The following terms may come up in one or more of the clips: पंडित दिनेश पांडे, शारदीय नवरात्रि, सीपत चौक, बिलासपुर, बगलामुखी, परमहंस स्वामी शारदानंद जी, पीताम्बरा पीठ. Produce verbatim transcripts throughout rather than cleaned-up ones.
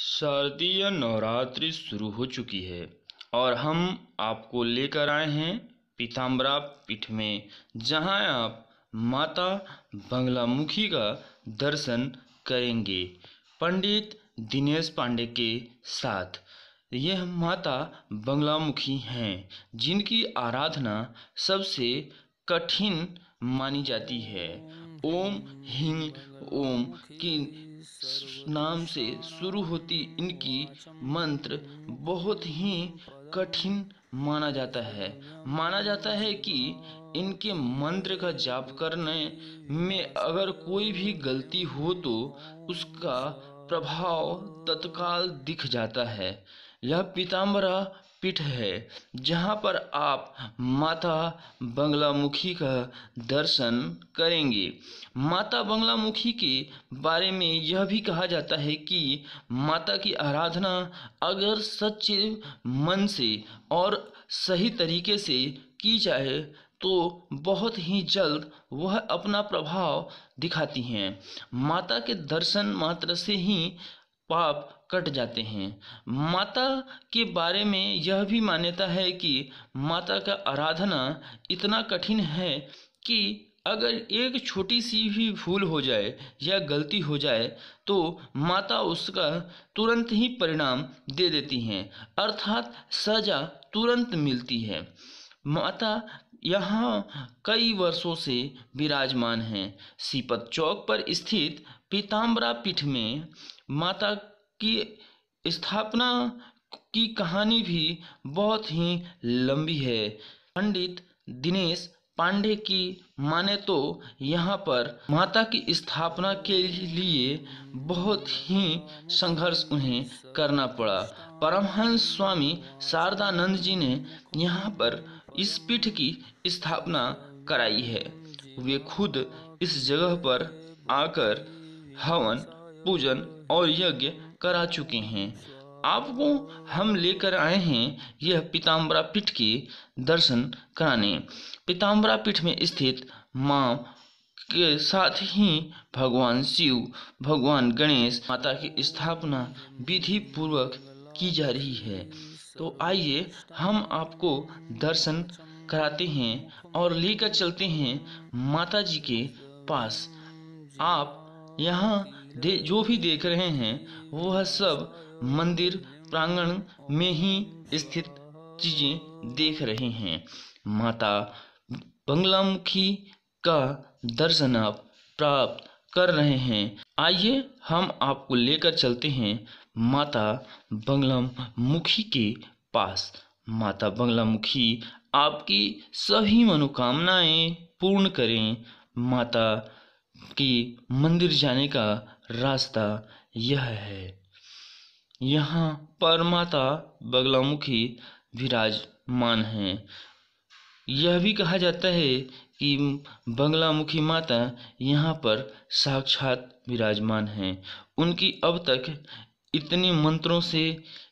शारदीय नवरात्रि शुरू हो चुकी है और हम आपको लेकर आए हैं पीताम्बरा पीठ में, जहां आप माता बगलामुखी का दर्शन करेंगे पंडित दिनेश पांडे के साथ। यह माता बगलामुखी हैं जिनकी आराधना सबसे कठिन मानी जाती है। ओम हिंग ओम की नाम से शुरू होती इनकी मंत्र बहुत ही कठिन माना जाता है। माना जाता है कि इनके मंत्र का जाप करने में अगर कोई भी गलती हो तो उसका प्रभाव तत्काल दिख जाता है। यह पीताम्बरा पीठ है जहां पर आप माता बगलामुखी का दर्शन करेंगे। माता बगलामुखी के बारे में यह भी कहा जाता है कि माता की आराधना अगर सच्चे मन से और सही तरीके से की जाए तो बहुत ही जल्द वह अपना प्रभाव दिखाती हैं। माता के दर्शन मात्र से ही पाप कट जाते हैं। माता के बारे में यह भी मान्यता है कि माता का आराधना इतना कठिन है कि अगर एक छोटी सी भी भूल हो जाए या गलती हो जाए तो माता उसका तुरंत ही परिणाम दे देती हैं, अर्थात सजा तुरंत मिलती है। माता यहाँ कई वर्षों से विराजमान हैं। सीपत चौक पर स्थित पीताम्बरा पीठ में माता की स्थापना की कहानी भी बहुत ही लंबी है। पंडित दिनेश पांडे की माने तो यहाँ पर माता की स्थापना के लिए बहुत ही संघर्ष उन्हें करना पड़ा। परमहंस स्वामी शारदानंद जी ने यहाँ पर इस पीठ की स्थापना कराई है। वे खुद इस जगह पर आकर हवन, पूजन और यज्ञ करा चुके हैं। आपको हम लेकर आए हैं यह पीताम्बरा पीठ के दर्शन कराने। पीताम्बरा पीठ में स्थित माँ के साथ ही भगवान शिव, भगवान गणेश, माता की स्थापना विधि पूर्वक की जा रही है। तो आइए हम आपको दर्शन कराते हैं और लेकर चलते हैं माता जी के पास। आप यहाँ दे, जो भी देख रहे हैं वह सब मंदिर प्रांगण में ही स्थित चीजें देख रहे हैं। माता बगलामुखी का दर्शन आप प्राप्त कर रहे हैं। आइए हम आपको लेकर चलते हैं माता बगलामुखी के पास। माता बगलामुखी आपकी सभी मनोकामनाएं पूर्ण करें। माता की मंदिर जाने का रास्ता यह है। यहाँ पर माता बगलामुखी विराजमान है। यह भी कहा जाता है कि बगलामुखी माता यहाँ पर साक्षात विराजमान है। उनकी अब तक इतने मंत्रों से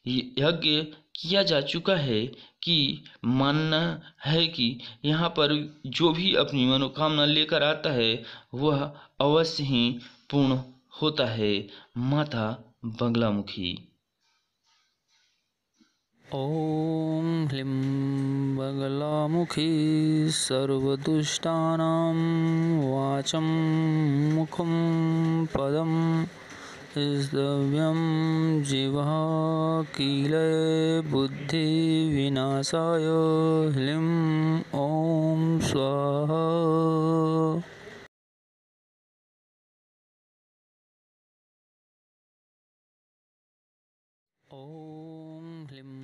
यज्ञ किया जा चुका है कि मानना है कि यहाँ पर जो भी अपनी मनोकामना लेकर आता है वह अवश्य ही पूर्ण होता है। माता बगलामुखी ओम ह्लीं बगलामुखी सर्वदुष्टानां वाचं मुखं पदं द्रव्यम जिह्वा कीले बुद्धि विनाशाय ह्लीं ओम स्वाहा। ओम ह्लीं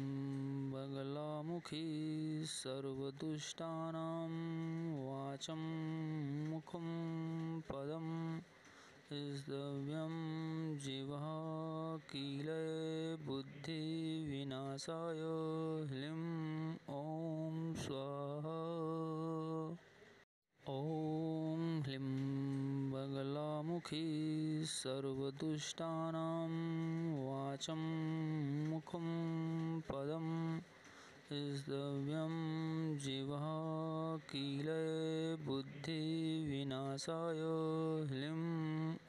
बगलामुखी सर्वदुष्टानां वाचं मुखं पदं द्रव्यम जिह्वा कीले बुद्धि विनाशाय ह्लीं ओम स्वाहा। ओम ह्लीं बगलामुखी सर्वदुष्टानां वाचं मुखं पदं द्रव्यम जिह्वा कीले बुद्धि विनाशाय ह्लीं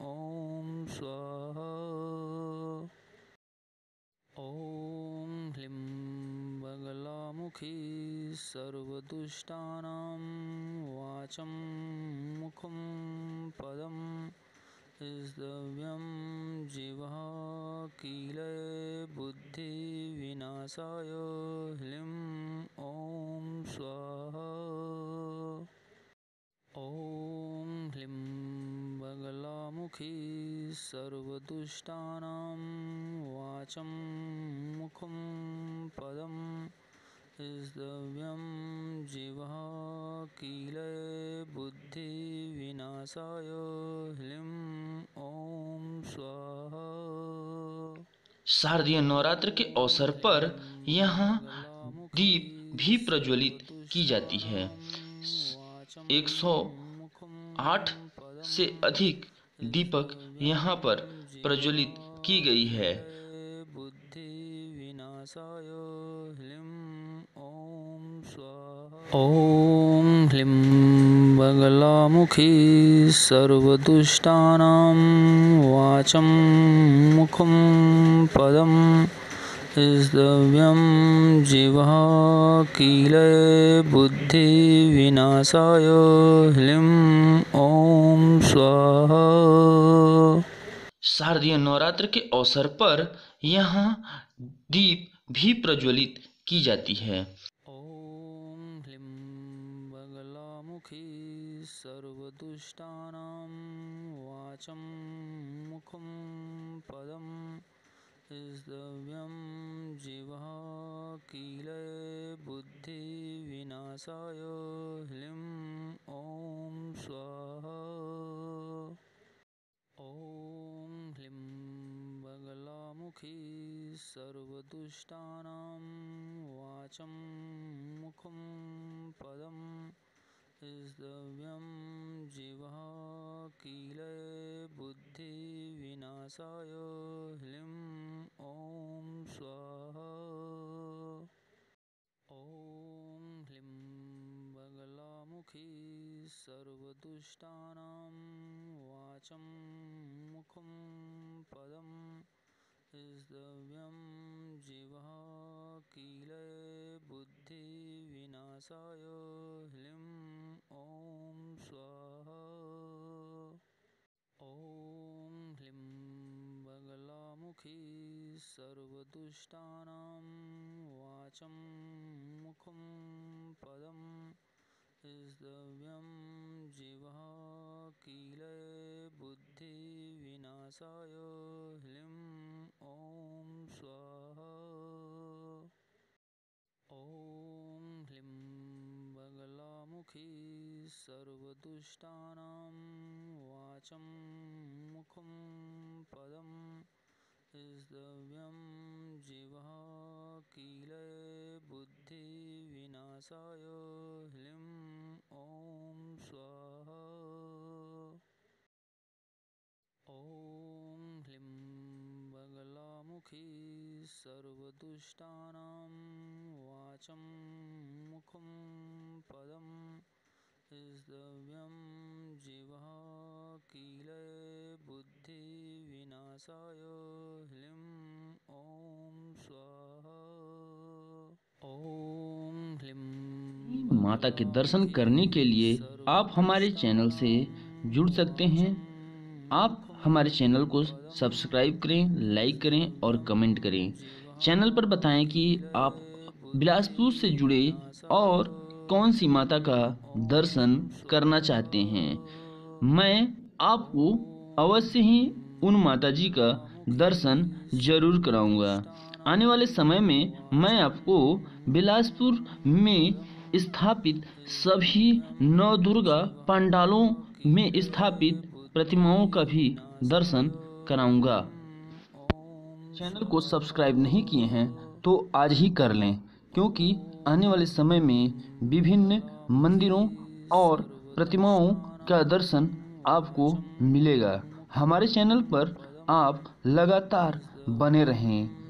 ओम स्वाहा। बगलामुखी सर्वदुष्टानां वाचं मुखं पदं स्तव्यं जिह्वा कीले बुद्धिविनाशाय ह्लीं ॐ स्वाहा। ॐ ह्लीं बगलामुखी सर्वदुष्टानां वाचं मुखं पदं स्तव्यं जिह्वा कीले बुद्धिविनाशाय ह्लीं ॐ स्वाहा। शारदीय नवरात्र के अवसर पर यहाँ दीप भी प्रज्वलित की जाती है। एक सौ आठ से अधिक दीपक यहाँ पर प्रज्वलित की गई है। ओम ह्लीं बगलामुखी सर्वदुष्टानां वाचं मुखं पदं स्तव्यं जिह्वा कीले बुद्धिविनाशाय ह्लीं ॐ स्वाहा। शारदीय नवरात्र के अवसर पर यहाँ दीप भी प्रज्वलित की जाती है। ओम ह्लीं बगलामुखी सर्वदुष्टानां वाचं मुखं पदं स्तव्यं जिह्वा कीले बुद्धिविनाशाय ह्लीं ॐ स्वाहा। ओम ह्लीं बगलामुखी सर्वदुष्टानां वाचं मुखं पदं स्तव्यं जिह्वा कीले बुद्धिविनाशाय ह्लीं ॐ स्वाहा। ओम ह्लीं बगलामुखी सर्वदुष्टानां वाचं मुखं पदं स्तव्यं जिह्वा कीले बुद्धिविनाशाय ह्लीं ॐ स्वाहा। ओम ह्लीं बगलामुखी सर्वदुष्टानां वाचं मुखं पदं स्तव्यं जिह्वा कीले बुद्धिविनाशाय ह्लीं ॐ स्वाहा। ओम ह्लीं बगलामुखी सर्वदुष्टानां वाचं मुखं पदं स्तव्यं जिह्वा कीले बुद्धिविनाशाय ह्लीं ॐ स्वाहा। ओम ह्लीं बगलामुखी सर्वदुष्टानां वाचं मुखं पदं स्तव्यं जिह्वा कीले बुद्धिविनाशाय ह्लीं ॐ स्वाहा। ओम ह्लीं माता के दर्शन करने के लिए आप हमारे चैनल से जुड़ सकते हैं। आप हमारे चैनल को सब्सक्राइब करें, लाइक करें और कमेंट करें। चैनल पर बताएं कि आप बिलासपुर से जुड़े और कौन सी माता का दर्शन करना चाहते हैं। मैं आपको अवश्य ही उन माता जी का दर्शन जरूर कराऊंगा। आने वाले समय में मैं आपको बिलासपुर में स्थापित सभी नौ दुर्गा पंडालों में स्थापित प्रतिमाओं का भी दर्शन कराऊंगा। चैनल को सब्सक्राइब नहीं किए हैं तो आज ही कर लें, क्योंकि आने वाले समय में विभिन्न मंदिरों और प्रतिमाओं का दर्शन आपको मिलेगा। हमारे चैनल पर आप लगातार बने रहें।